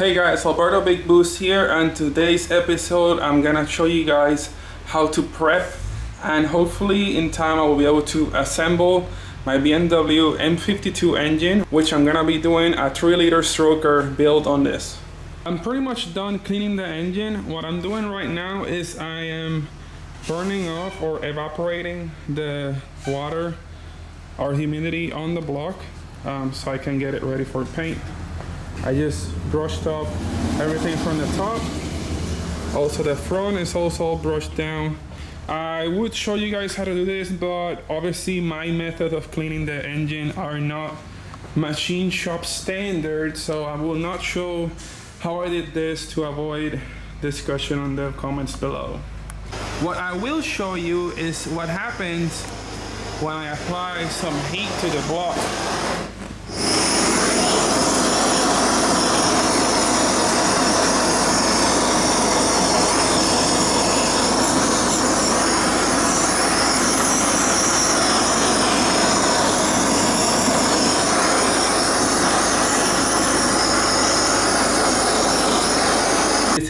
Hey guys, Alberto Big Boost here, and today's episode I'm gonna show you guys how to prep, and hopefully in time I will be able to assemble my BMW M52 engine, which I'm gonna be doing a 3-liter stroker build on this. I'm pretty much done cleaning the engine. What I'm doing right now is I am burning off or evaporating the water or humidity on the block so I can get it ready for paint. I just brushed up everything from the top. Also the front is also brushed down. I would show you guys how to do this, but obviously my method of cleaning the engine are not machine shop standard, so I will not show how I did this to avoid discussion on the comments below. What I will show you is what happens when I apply some heat to the block.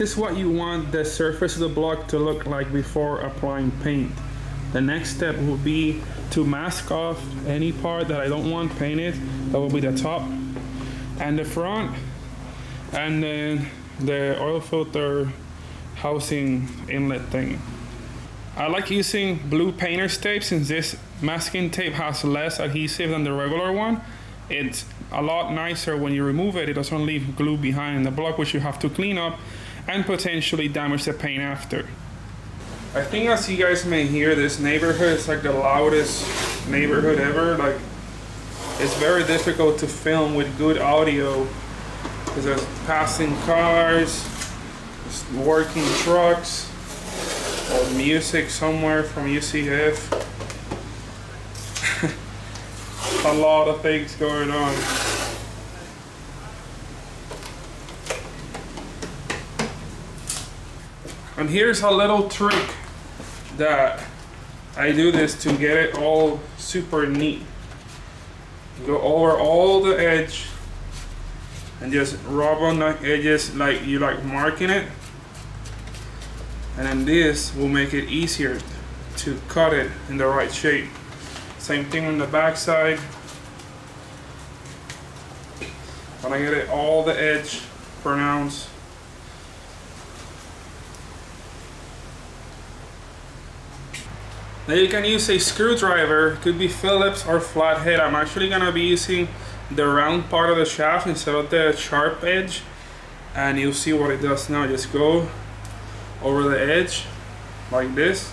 This is what you want the surface of the block to look like before applying paint. The next step will be to mask off any part that I don't want painted. That will be the top and the front, and then the oil filter housing inlet thing. I like using blue painter's tape since this masking tape has less adhesive than the regular one. It's a lot nicer when you remove it. It doesn't leave glue behind in the block, which you have to clean up and potentially damage the paint after. I think, as you guys may hear, this neighborhood is like the loudest neighborhood ever. Like, it's very difficult to film with good audio because there's passing cars, working trucks, or music somewhere from UCF. A lot of things going on. And here's a little trick that I do this to get it all super neat. Go over all the edge and just rub on the edges like you like marking it. And then this will make it easier to cut it in the right shape. Same thing on the back side. When I get it all the edge pronounced. Now you can use a screwdriver, could be Phillips or flathead. I'm actually gonna be using the round part of the shaft instead of the sharp edge, and you'll see what it does now. Just go over the edge like this,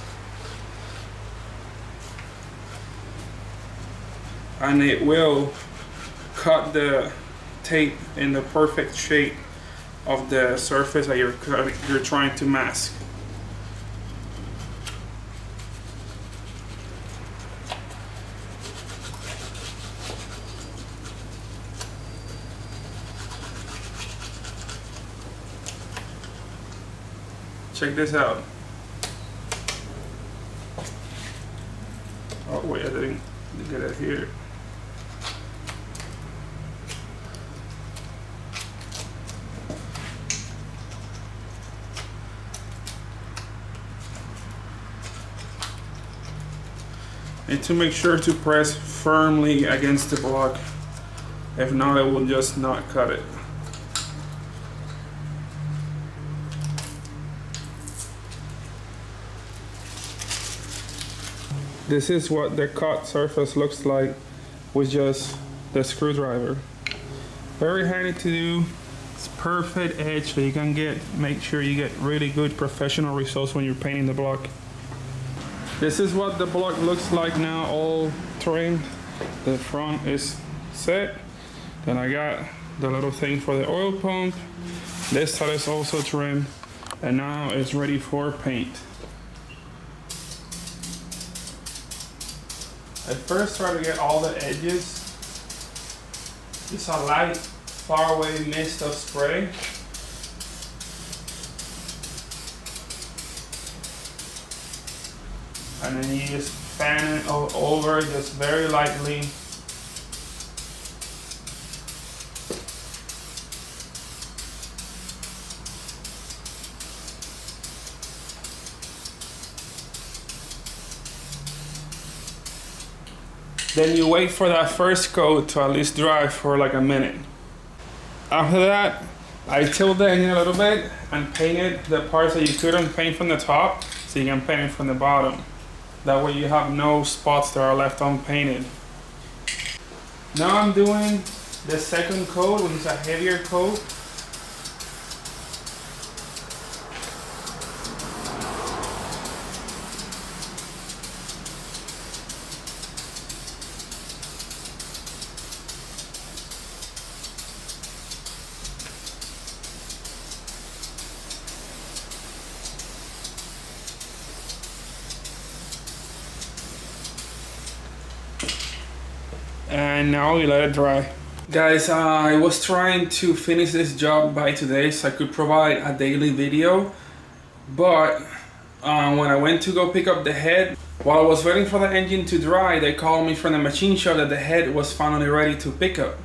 and it will cut the tape in the perfect shape of the surface that you're trying to mask. Check this out. Oh wait, I didn't get it here. And to make sure to press firmly against the block. If not, it will just not cut it. This is what the cut surface looks like with just the screwdriver. Very handy to do. It's perfect edge, so you can make sure you get really good professional results when you're painting the block. This is what the block looks like now, all trimmed. The front is set. Then I got the little thing for the oil pump. This side is also trimmed, and now it's ready for paint. I first try to get all the edges. It's a light, faraway mist of spray. And then you just fan it all over, just very lightly. Then you wait for that first coat to at least dry for like a minute. After that, I tilt the engine a little bit and painted the parts that you couldn't paint from the top, so you can paint it from the bottom. That way you have no spots that are left unpainted. Now I'm doing the second coat, which is a heavier coat. And now we let it dry. Guys, I was trying to finish this job by today so I could provide a daily video, but when I went to go pick up the head, while I was waiting for the engine to dry, they called me from the machine shop that the head was finally ready to pick up.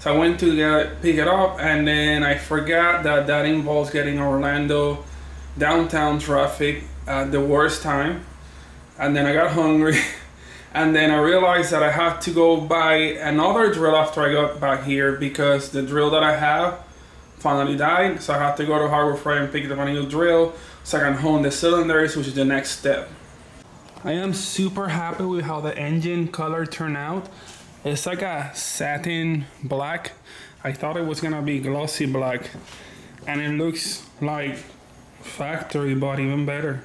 So I went to pick it up, and then I forgot that that involves getting Orlando downtown traffic at the worst time, and then I got hungry. And then I realized that I have to go buy another drill after I got back here because the drill that I have finally died. So I have to go to Hardware Fry and pick up a new drill so I can hone the cylinders, which is the next step. I am super happy with how the engine color turned out. It's like a satin black. I thought it was gonna be glossy black, and it looks like factory, but even better.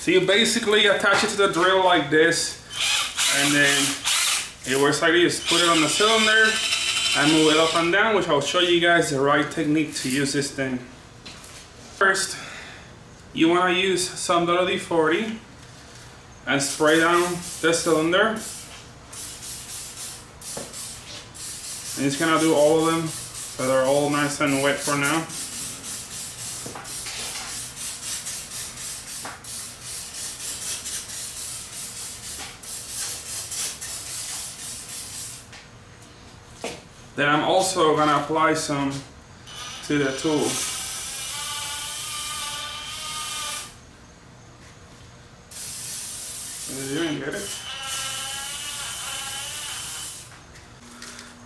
So you basically attach it to the drill like this, and then it works like this. Put it on the cylinder and move it up and down, which I'll show you guys the right technique to use this thing. First, you want to use some WD-40 and spray down the cylinder, and it's gonna do all of them so they're all nice and wet for now. Then I'm also going to apply some to the tool. Did you even get it?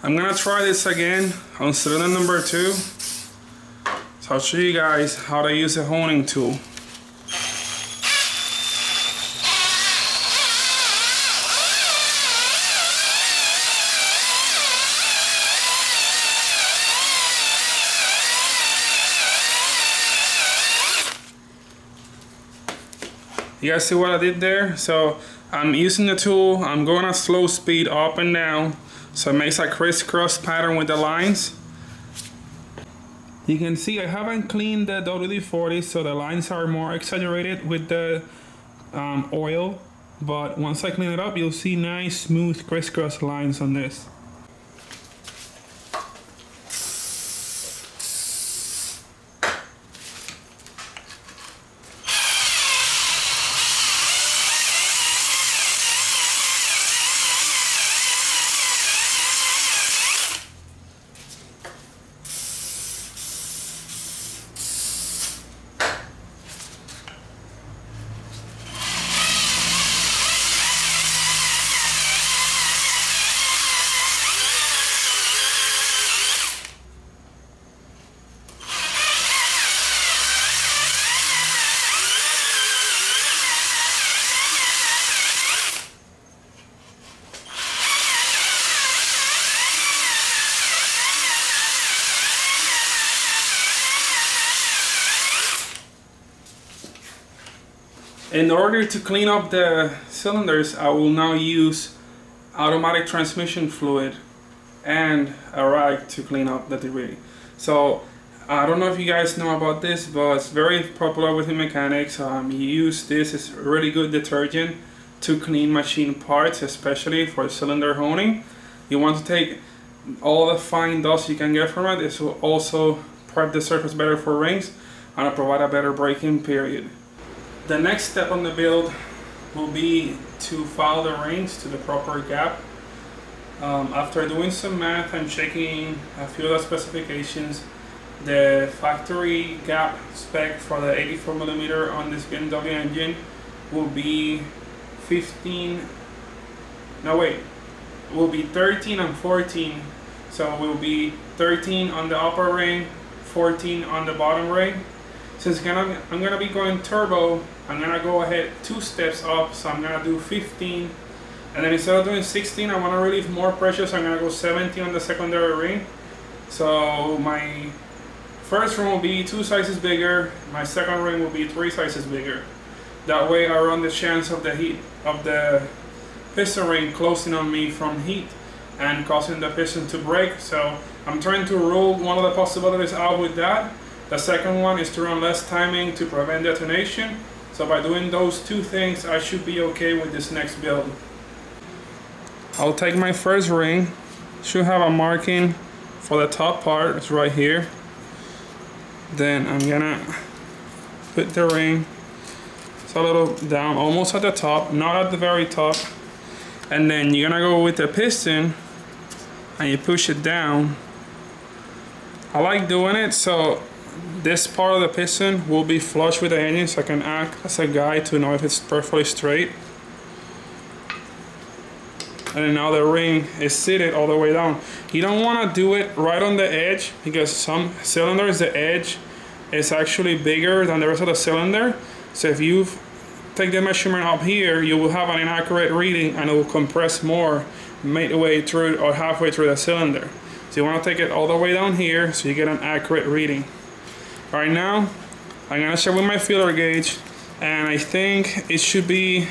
I'm going to try this again on cylinder number 2. So I'll show you guys how to use a honing tool. You guys see what I did there? So I'm using the tool, I'm going at slow speed up and down, so it makes a crisscross pattern with the lines. You can see I haven't cleaned the WD-40, so the lines are more exaggerated with the oil, but once I clean it up, you'll see nice smooth crisscross lines on this. In order to clean up the cylinders, I will now use automatic transmission fluid and a rag to clean up the debris. So I don't know if you guys know about this, but it's very popular with the mechanics. You use this, it's really good detergent to clean machine parts, especially for cylinder honing. You want to take all the fine dust you can get from it. This will also prep the surface better for rings and provide a better break-in period. The next step on the build will be to file the rings to the proper gap. After doing some math and checking a few of the specifications, the factory gap spec for the 84mm on this BMW engine will be 13 and 14. So it will be 13 on the upper ring, 14 on the bottom ring. Since I'm going to be going turbo, I'm going to go ahead 2 steps up, so I'm going to do 15. And then instead of doing 16, I want to relieve more pressure, so I'm going to go 17 on the secondary ring. So my first ring will be 2 sizes bigger, my second ring will be 3 sizes bigger. That way I run the chance of the heat of the piston ring closing on me from heat and causing the piston to break. So I'm trying to rule one of the possibilities out with that. The second one is to run less timing to prevent detonation. So by doing those 2 things, I should be okay with this next build. I'll take my first ring, should have a marking for the top part, it's right here. Then I'm gonna put the ring, it's a little down, almost at the top, not at the very top. And then you're gonna go with the piston and you push it down. I like doing it so this part of the piston will be flush with the engine, so I can act as a guide to know if it's perfectly straight. And now the ring is seated all the way down. You don't want to do it right on the edge, because some cylinders, the edge is actually bigger than the rest of the cylinder. So if you take the measurement up here, you will have an inaccurate reading and it will compress more midway through or halfway through the cylinder. So you want to take it all the way down here so you get an accurate reading. Right now, I'm going to check with my feeler gauge, and I think it should be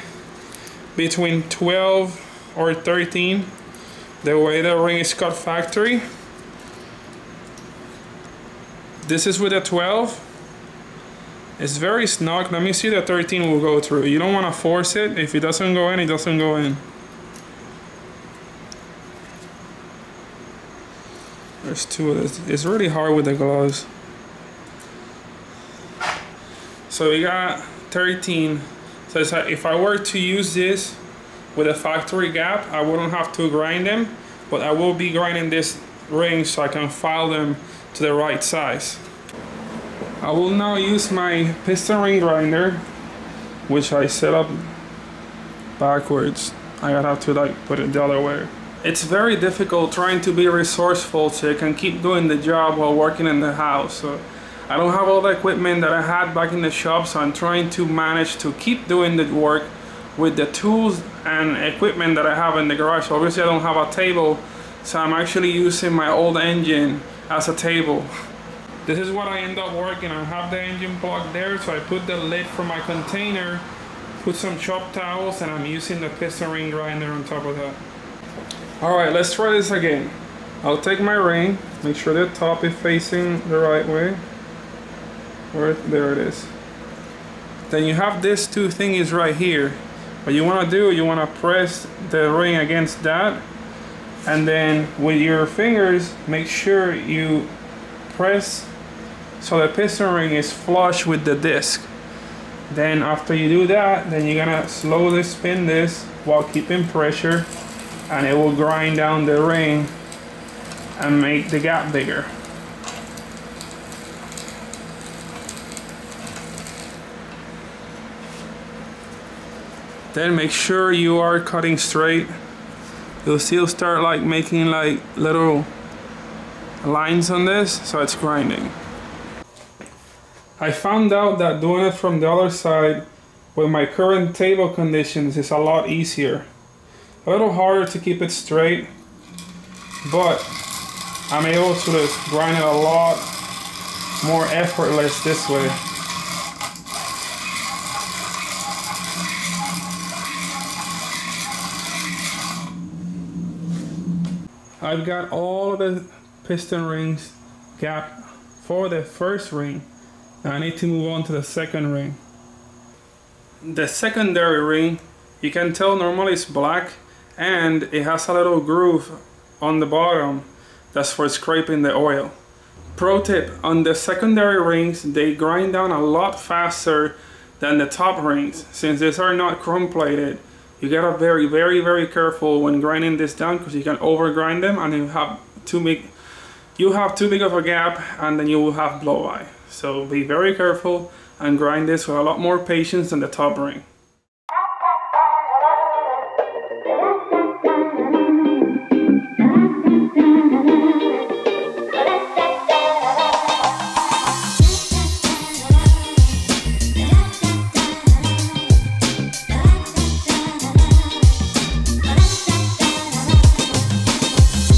between 12 or 13, the way the ring is cut factory. This is with a 12. It's very snug. Let me see, the 13 will go through. You don't want to force it. If it doesn't go in, it doesn't go in. There's 2 of this. It's really hard with the gloves. So we got 13. So it's like if I were to use this with a factory gap, I wouldn't have to grind them, but I will be grinding this ring so I can file them to the right size. I will now use my piston ring grinder, which I set up backwards. I gotta have to like put it the other way. It's very difficult trying to be resourceful so you can keep doing the job while working in the house. So I don't have all the equipment that I had back in the shop, so I'm trying to manage to keep doing the work with the tools and equipment that I have in the garage. So obviously I don't have a table, so I'm actually using my old engine as a table. This is what I end up working. I have the engine block there, so I put the lid for my container, put some chopped towels, and I'm using the piston ring grinder on top of that. Alright, let's try this again. I'll take my ring, make sure the top is facing the right way. There it is. Then you have these 2 thingies right here. What you want to do, you want to press the ring against that, and then with your fingers make sure you press so the piston ring is flush with the disc. Then after you do that, then you're going to slowly spin this while keeping pressure, and it will grind down the ring and make the gap bigger. Then make sure you are cutting straight. You'll still start like making like little lines on this, so it's grinding. I found out that doing it from the other side with my current table conditions is a lot easier. A little harder to keep it straight, but I'm able to just grind it a lot more effortless this way. I've got all of the piston rings gapped for the first ring. Now I need to move on to the second ring. The secondary ring, you can tell normally it's black, and it has a little groove on the bottom that's for scraping the oil. Pro tip, on the secondary rings, they grind down a lot faster than the top rings. Since these are not chrome plated, you gotta very, very, very careful when grinding this down, because you can over grind them and you have too big of a gap, and then you will have blow eye. So be very careful and grind this with a lot more patience than the top ring.